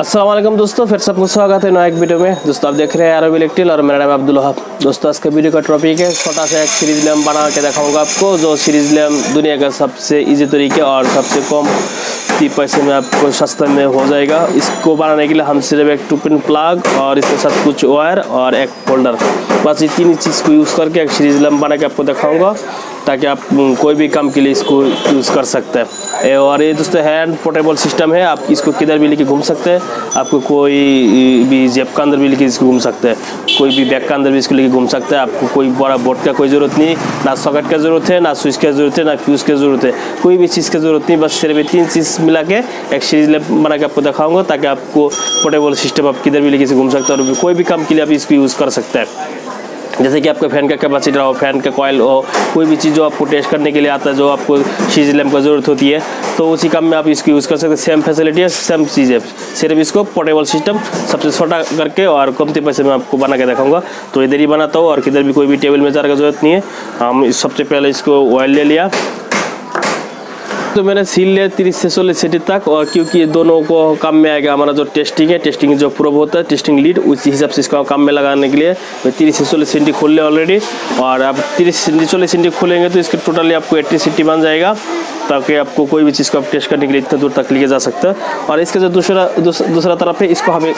अस्सलाम वालेकुम दोस्तों, फिर सबको स्वागत है नया एक वीडियो में। दोस्तों आप देख रहे हैं आरवी इलेक्ट्रिक और मेरा नाम है अब्दुल्लाह। दोस्तों आज के वीडियो का टॉपिक है छोटा सा एक सीरीज लैम्प बना के दिखाऊंगा आपको, जो सीरीज लैम्प दुनिया का सबसे इजी तरीके और सबसे कम 30 पैसे में आपको सस्ते में हो जाएगा। इसको बनाने के लिए हम सिर्फ एक 2 पिन प्लग और इसके साथ कुछ वायर और एक फोल्डर, बस ये 3 चीज़ को यूज़ करके एक सीरीज लैम्प बना के आपको दिखाऊँगा, ताकि आप कोई भी काम के लिए इसको यूज़ कर सकते हैं। और ये दोस्तों हैंड पोर्टेबल सिस्टम है, आप इसको किधर भी लेके घूम सकते हैं। आपको कोई भी जेब का अंदर भी लेके इसको घूम सकते हैं, कोई भी बैग का अंदर भी इसको लेके घूम सकते हैं। आपको कोई बड़ा बोर्ड का कोई ज़रूरत नहीं, ना सॉकेट का ज़रूरत है, ना स्विच का ज़रूरत है, ना फ्यूज़ की ज़रूरत है, कोई भी चीज़ की ज़रूरत नहीं। बस सिर्फ 3 चीज़ मिला के एक सीरीज लैम्प बना के आपको दिखाऊँगा, ताकि आपको पोर्टेबल सिस्टम आप किधर भी लेके इसे घूम सकते हैं और कोई भी काम के लिए आप इसको यूज़ कर सकते हैं। जैसे कि आपका फैन का कैपेसिटर हो, फैन का कॉयल हो, कोई भी चीज़ जो आपको टेस्ट करने के लिए आता है, जो आपको सीरीज लैम्प की ज़रूरत होती है, तो उसी काम में आप इसको यूज़ कर सकते हैं। सेम फैसिलिटी है, सेम चीज़ है, सिर्फ इसको पोर्टेबल सिस्टम सबसे छोटा करके और कमती पैसे में आपको बना के दिखाऊंगा। तो इधर ही बनाता हूँ और किधर भी कोई भी टेबल में जाने की ज़रूरत नहीं है। हम सबसे पहले इसको ऑयल ले लिया, तो मैंने सील लिया 30 से 40 सेंटी तक, और क्योंकि ये दोनों को काम में आएगा। हमारा जो टेस्टिंग है, टेस्टिंग जो प्रोब होता है, टेस्टिंग लीड, उसी हिसाब से इसको काम में लगाने के लिए मैं 30 से 40 सेंटी खोल लिया ऑलरेडी। और आप 30 से 40 सेंटी खोलेंगे तो इसके टोटली आपको 80 सेंटी बन जाएगा, ताकि आपको कोई भी चीज़ को आप टेस्ट करने के लिए इतना दूर तक लेके जा सकता है। और इसका जो दूसरा तरफ है, इसको हम एक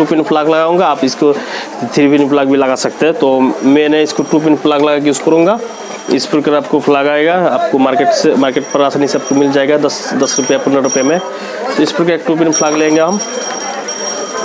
2 पिन प्लग लगाऊंगा, आप इसको 3 पिन प्लग भी लगा सकते हैं। तो मैंने इसको 2 पिन प्लग लगा के यूज़ करूँगा। इस प्रकार आपको प्लग आएगा, आपको मार्केट पर आसानी से आपको मिल जाएगा 10 रुपये 15 रुपये में। तो इस प्रकार एक 2 पिन प्लग लेंगे हम,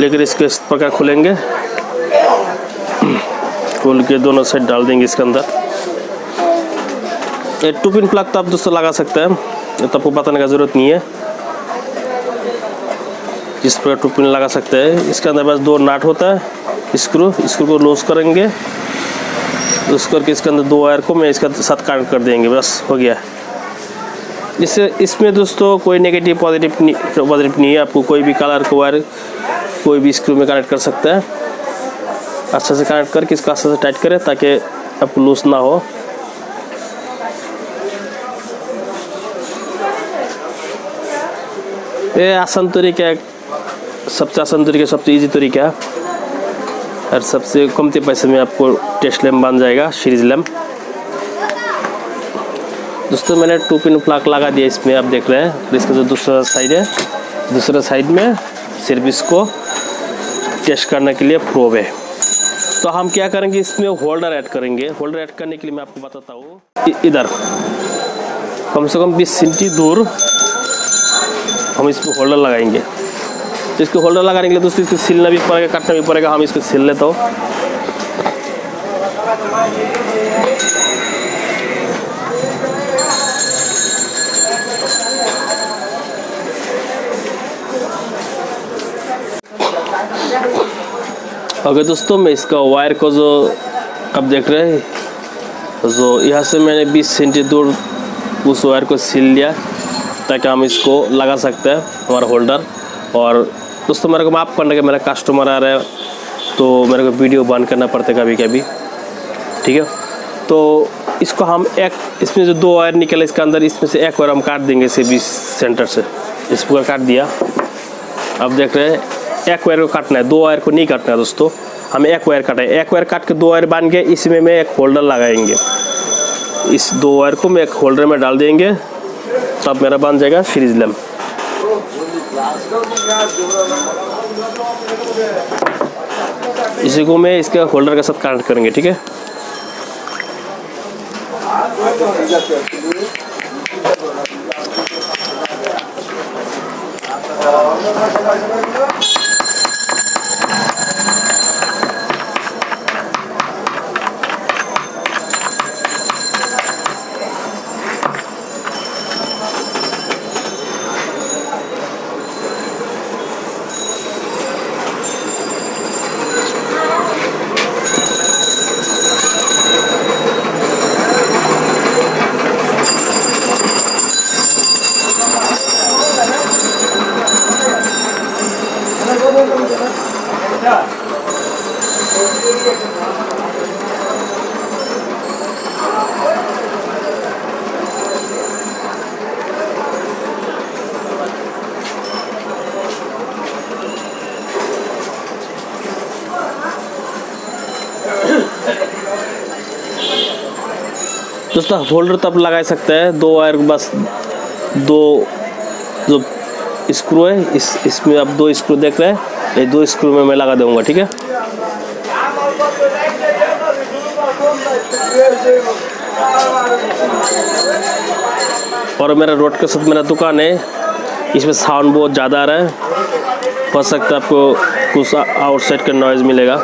लेकिन इसको इस प्रकार खोलेंगे, खोल के दोनों साइड डाल देंगे इसके अंदर। 2 पिन प्लग तो आप दोस्तों लगा सकते हैं, तो आपको बताने का ज़रूरत नहीं है। इस पर 2 पिन लगा सकते हैं। इसके अंदर बस 2 नट होता है, स्क्रू को लूज करेंगे, लूज करके इसके अंदर 2 वायर को मैं इसका साथ कनेक्ट कर देंगे, बस हो गया। इससे इसमें दोस्तों कोई नेगेटिव पॉजिटिव नहीं है, आपको कोई भी कलर को वायर कोई भी स्क्रू में कनेक्ट कर सकते हैं। अच्छे से कनेक्ट करके इसको अच्छे से टाइट करें, ताकि आपको लूज ना हो। ये आसान तरीका है, सबसे आसान तरीका, सबसे इजी तरीका है और सबसे कमती पैसे में आपको टेस्ट लैम्प बन जाएगा, सीरीज लैम्प। दोस्तों मैंने 2 पिन प्लग लगा दिया, इसमें आप देख रहे हैं। इसका जो दूसरा साइड है, दूसरा साइड में सिर्फ इसको टेस्ट करने के लिए प्रोब है। तो हम क्या करेंगे, इसमें होल्डर ऐड करेंगे। होल्डर ऐड करने के लिए मैं आपको बताता हूँ, इधर कम से कम 20 सेंटी दूर हम इस पर होल्डर लगाएंगे। तो इसको होल्डर लगाने के लिए दोस्तों इसको सिलना भी पड़ेगा, काटना भी पड़ेगा। हम इसको सिल लेता हूँ, अगर दोस्तों मैं इसका वायर को जो आप देख रहे हैं, जो यहाँ से मैंने 20 सेंटी दूर उस वायर को सिल लिया, ताकि हम इसको लगा सकते हैं हमारा होल्डर। और दोस्तों मेरे को माफ़ करना कि मेरा कस्टमर आ रहा है, तो मेरे को वीडियो बंद करना पड़ता है कभी कभी, ठीक है। तो इसको हम एक, इसमें जो 2 वायर निकले इसके अंदर, इसमें से 1 वायर हम काट देंगे इसे 20 सेंटर से। इस पर काट दिया, अब देख रहे हैं 1 वायर को काटना है, 2 वायर को नहीं काटना है। दोस्तों हम 1 वायर काटें, 1 वायर काट के 2 वायर बांध के इसमें मैं एक होल्डर लगाएंगे। इस 2 वायर को मैं एक होल्डर में डाल देंगे, तब मेरा बन जाएगा सीरीज लैम्प। इसी को मैं इसके होल्डर के साथ कनेक्ट करेंगे, ठीक है। दोस्तों होल्डर तब लगा सकते हैं, दो वायर बस दो जो स्क्रू है इसमें आप दो स्क्रू देख रहे हैं, ये दो स्क्रू में मैं लगा दूंगा, ठीक है। और मेरा रोड के साथ मेरा दुकान है, इसमें साउंड बहुत ज़्यादा आ रहा है, हो सकता है आपको कुछ आउटसाइड का नॉइज़ मिलेगा।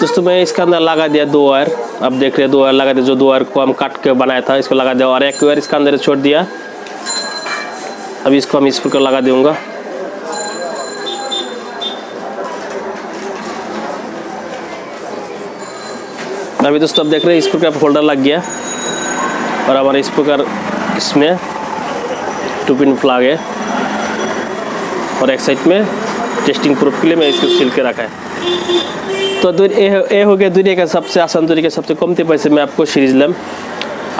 दोस्तों मैं इसके अंदर लगा दिया दो वायर, आप देख रहे हैं दो वायर लगा दिया, जो दो वायर को हम काट के बनाया था इसको लगा दिया, और एक वायर इसके अंदर छोड़ दिया, अब इसको हम इस पर लगा दूंगा। अभी दोस्तों आप देख रहे हैं इस प्रकार फोल्डर लग गया और हमारे इस प्रकार इसमें 2 पिन प्लग है, और एक साइड में टेस्टिंग प्रूफ के लिए मैं इसको सील के रखा है। तो ये हो गया दुनिया का सबसे आसान तरीका, सबसे कमते पैसे में आपको सीरीज लैम्प,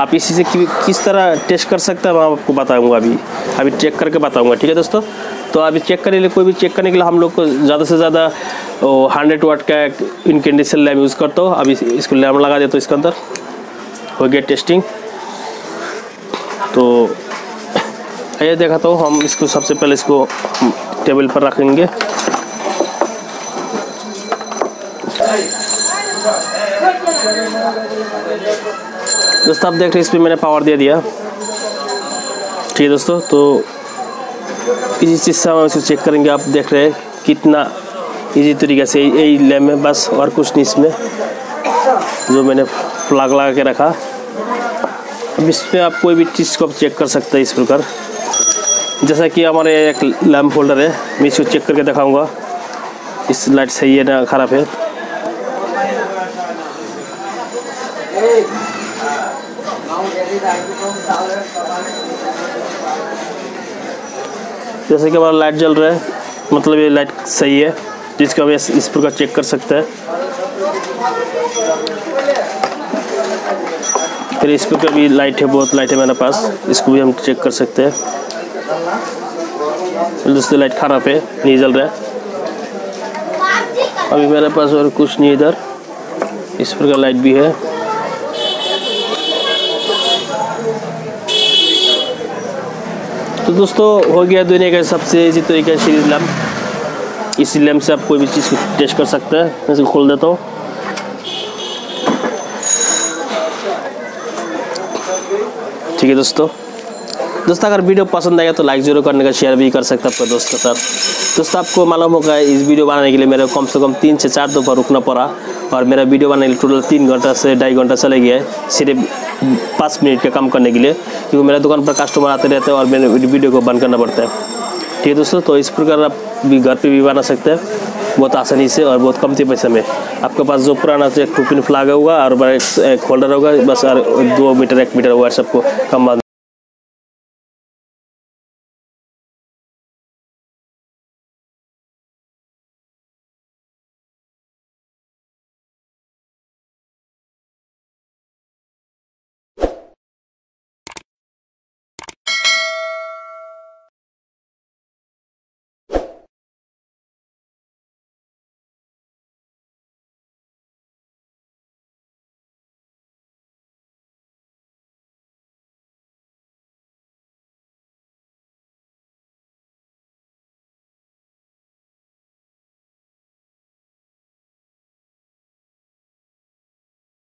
आप इसी से किस तरह टेस्ट कर सकते हैं मैं आपको बताऊंगा, अभी चेक करके बताऊंगा, ठीक है दोस्तों। तो अभी चेक करने के लिए, कोई भी चेक करने के लिए हम लोग को ज़्यादा से ज़्यादा 100 वाट का इनकेंडेसेंट लैम्प यूज़ करता हूँ। अभी इसको लैम्प लगा देता हूँ, इसके अंदर हो गया टेस्टिंग। तो ये दिखाता हूँ, हम इसको सबसे पहले इसको टेबल पर रखेंगे, दोस्तों आप देख रहे हैं इस पर मैंने पावर दे दिया, ठीक है दोस्तों। तो इसी चीज़ से हम इसको चेक करेंगे, आप देख रहे हैं कितना इजी तरीके से यही लैम्प में, बस और कुछ नहीं इसमें, जो मैंने प्लग लगा के रखा। अब इसमें आप कोई भी चीज़ को आप चेक कर सकते हैं इस प्रकार, जैसा कि हमारे एक लैम्प होल्डर है, मैं इसको चेक करके दिखाऊँगा इस लाइट सही है ना ख़राब है। जैसे कि हमारा लाइट जल रहा है, मतलब ये लाइट सही है, जिसको हम इस प्रकार चेक कर सकते हैं। फिर इस प्रकार भी लाइट है, बहुत लाइट है मेरे पास, इसको भी हम चेक कर सकते हैं। दोस्तों लाइट खराब है, नहीं जल रहा है, अभी मेरे पास और कुछ नहीं इधर, इस प्रकार लाइट भी है। तो दोस्तों हो गया दुनिया का सबसे इजी तरीका सीरीज लैम्प, इसी लैम्प से आप कोई भी चीज़ को टेस्ट कर सकते हैं। मैं इसको खोल देता हूँ, ठीक है दोस्तों। दोस्तों अगर वीडियो पसंद आएगा तो लाइक जरूर करने का, शेयर भी कर सकते हैं अपने दोस्त के साथ। दोस्तों आपको मालूम होगा इस वीडियो बनाने के लिए मेरे को कम से कम 3 से 4 दोपहर रुकना पड़ा, और मेरा वीडियो बनाने के लिए टोटल 3 घंटा से 2.5 घंटा चले गया है, सिर्फ 5 मिनट का काम करने के लिए, क्योंकि मेरे दुकान पर कस्टमर आते रहते हैं और मेरे वीडियो को बंद करना पड़ता है, ठीक है दोस्तों। तो इस प्रकार आप भी घर पे भी बना सकते हैं बहुत आसानी से और बहुत कम पैसे में। आपके पास जो पुराना से 2 पिन प्लग होगा और एक होल्डर होगा बस, और 2 मीटर 1 मीटर वायर सबको कम